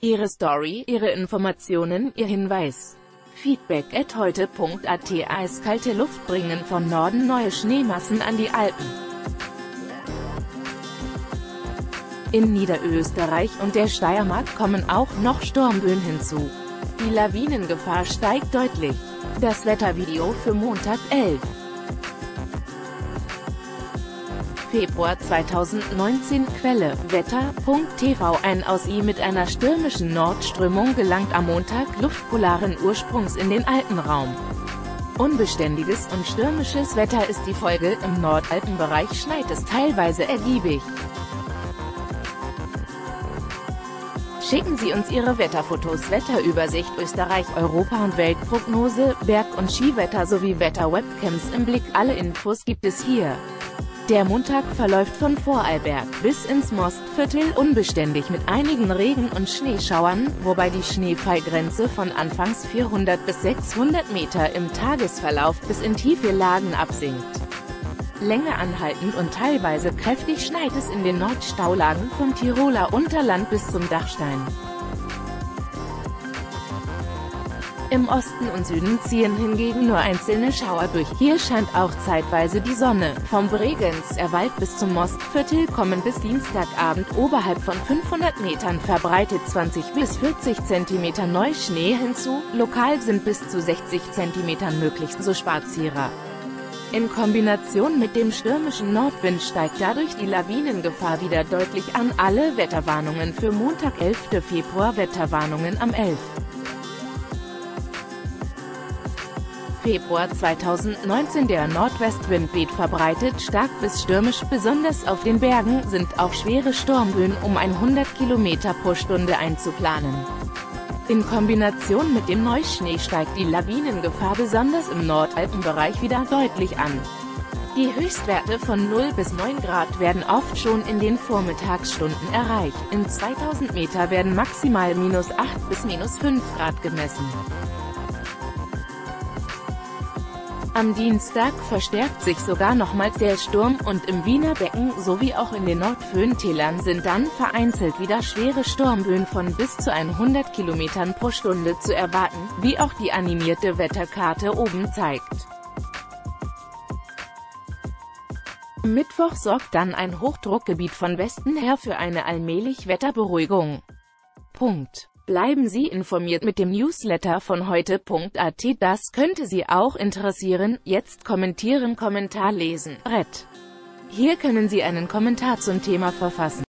Ihre Story, Ihre Informationen, Ihr Hinweis. Feedback@heute.at. Eiskalte Luft bringen von Norden neue Schneemassen an die Alpen. In Niederösterreich und der Steiermark kommen auch noch Sturmböen hinzu. Die Lawinengefahr steigt deutlich. Das Wettervideo für Montag, 11. Februar 2019, Quelle, Wetter.tv. Ein Ausii mit einer stürmischen Nordströmung gelangt am Montag luftpolaren Ursprungs in den Alpenraum. Unbeständiges und stürmisches Wetter ist die Folge, im Nordalpenbereich schneit es teilweise ergiebig. Schicken Sie uns Ihre Wetterfotos, Wetterübersicht, Österreich, Europa- und Weltprognose, Berg- und Skiwetter sowie Wetterwebcams im Blick. Alle Infos gibt es hier. Der Montag verläuft von Vorarlberg bis ins Mostviertel unbeständig mit einigen Regen- und Schneeschauern, wobei die Schneefallgrenze von anfangs 400 bis 600 Meter im Tagesverlauf bis in tiefe Lagen absinkt. Länger anhaltend und teilweise kräftig schneit es in den Nordstaulagen vom Tiroler Unterland bis zum Dachstein. Im Osten und Süden ziehen hingegen nur einzelne Schauer durch, hier scheint auch zeitweise die Sonne. Vom Bregenzerwald bis zum Mostviertel kommen bis Dienstagabend oberhalb von 500 Metern verbreitet 20 bis 40 cm Neuschnee hinzu, lokal sind bis zu 60 cm möglich, so Spazierer. In Kombination mit dem stürmischen Nordwind steigt dadurch die Lawinengefahr wieder deutlich an. Alle Wetterwarnungen für Montag, 11. Februar. Wetterwarnungen am 11. Februar 2019. Der Nordwestwind weht verbreitet stark bis stürmisch, besonders auf den Bergen sind auch schwere Sturmböen um 100 km/h einzuplanen. In Kombination mit dem Neuschnee steigt die Lawinengefahr besonders im Nordalpenbereich wieder deutlich an. Die Höchstwerte von 0 bis 9 Grad werden oft schon in den Vormittagsstunden erreicht, in 2000 Meter werden maximal -8 bis -5 Grad gemessen. Am Dienstag verstärkt sich sogar nochmals der Sturm und im Wiener Becken sowie auch in den Nordföhntälern sind dann vereinzelt wieder schwere Sturmböen von bis zu 100 km/h zu erwarten, wie auch die animierte Wetterkarte oben zeigt. Mittwoch sorgt dann ein Hochdruckgebiet von Westen her für eine allmählich Wetterberuhigung. Punkt. Bleiben Sie informiert mit dem Newsletter von heute.at, das könnte Sie auch interessieren. Jetzt kommentieren, Kommentar lesen, Red. Hier können Sie einen Kommentar zum Thema verfassen.